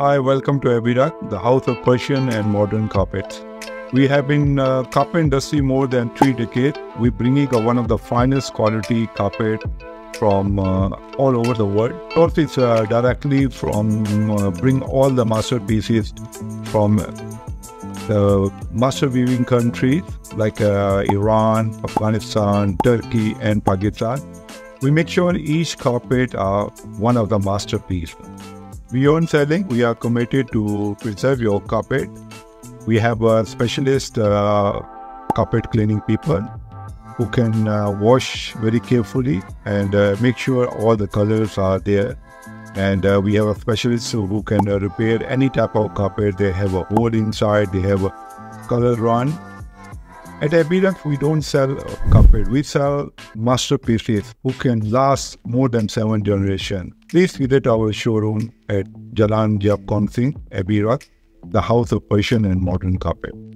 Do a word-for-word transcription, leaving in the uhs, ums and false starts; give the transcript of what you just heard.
Hi, welcome to Abee Rugs, the house of Persian and modern carpets. We have been uh, carpet industry more than three decades. We're bringing uh, one of the finest quality carpet from uh, all over the world. Source is uh, directly from uh, bring all the masterpieces from the master weaving countries like uh, Iran, Afghanistan, Turkey, and Pakistan. We make sure each carpet are one of the masterpieces. Beyond selling, we are committed to preserve your carpet. We have a specialist uh, carpet cleaning people who can uh, wash very carefully and uh, make sure all the colors are there. And uh, we have a specialist who can uh, repair any type of carpet. They have a hole inside, they have a color run. At Abee Rugs, we don't sell carpet, we sell masterpieces who can last more than seven generations. Please visit our showroom at Jalan Jab Konsing, Abee Rugs, the house of Persian and modern carpet.